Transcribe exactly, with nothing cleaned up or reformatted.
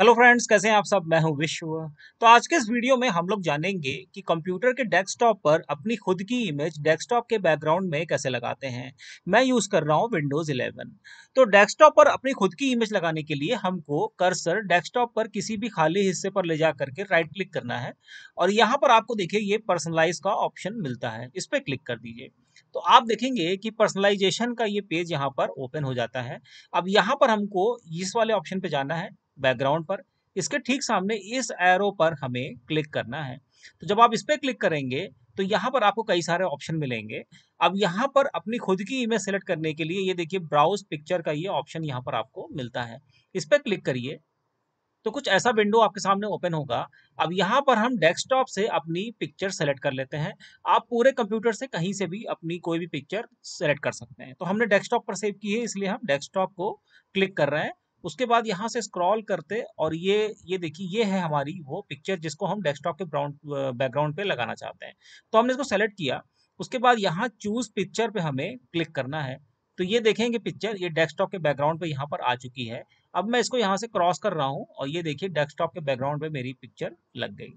Hello friends, कैसे हैं आप सब। मैं हूं विश्व। तो आज के इस वीडियो में हम लोग जानेंगे कि कंप्यूटर के डेस्कटॉप पर अपनी खुद की इमेज डेस्कटॉप के बैकग्राउंड में कैसे लगाते हैं। मैं यूज़ कर रहा हूं विंडोज़ इलेवन। तो डेस्कटॉप पर अपनी खुद की इमेज लगाने के लिए हमको कर्सर डेस्कटॉप पर किसी भी खाली हिस्से पर ले जा करके राइट क्लिक करना है और यहाँ पर आपको देखिए ये पर्सनलाइज का ऑप्शन मिलता है, इस पर क्लिक कर दीजिए। तो आप देखेंगे कि पर्सनलाइजेशन का ये पेज यहाँ पर ओपन हो जाता है। अब यहाँ पर हमको इस वाले ऑप्शन पर जाना है बैकग्राउंड पर, इसके ठीक सामने इस एरो पर हमें क्लिक करना है। तो जब आप इस पर क्लिक करेंगे तो यहाँ पर आपको कई सारे ऑप्शन मिलेंगे। अब यहाँ पर अपनी खुद की इमेज सेलेक्ट करने के लिए ये देखिए ब्राउज पिक्चर का ये ऑप्शन यहाँ पर आपको मिलता है, इस पर क्लिक करिए। तो कुछ ऐसा विंडो आपके सामने ओपन होगा। अब यहाँ पर हम डेस्कटॉप से अपनी पिक्चर सेलेक्ट कर लेते हैं। आप पूरे कंप्यूटर से कहीं से भी अपनी कोई भी पिक्चर सेलेक्ट कर सकते हैं। तो हमने डेस्कटॉप पर सेव की है इसलिए हम डेस्कटॉप को क्लिक कर रहे हैं। उसके बाद यहाँ से स्क्रॉल करते और ये ये देखिए ये है हमारी वो पिक्चर जिसको हम डेस्कटॉप के बैकग्राउंड पे लगाना चाहते हैं। तो हमने इसको सेलेक्ट किया, उसके बाद यहाँ चूज पिक्चर पे हमें क्लिक करना है। तो ये देखेंगे पिक्चर ये डेस्कटॉप के बैकग्राउंड पे यहाँ पर आ चुकी है। अब मैं इसको यहाँ से क्रॉस कर रहा हूँ और ये देखिए डेस्कटॉप के बैकग्राउंड पे मेरी पिक्चर लग गई।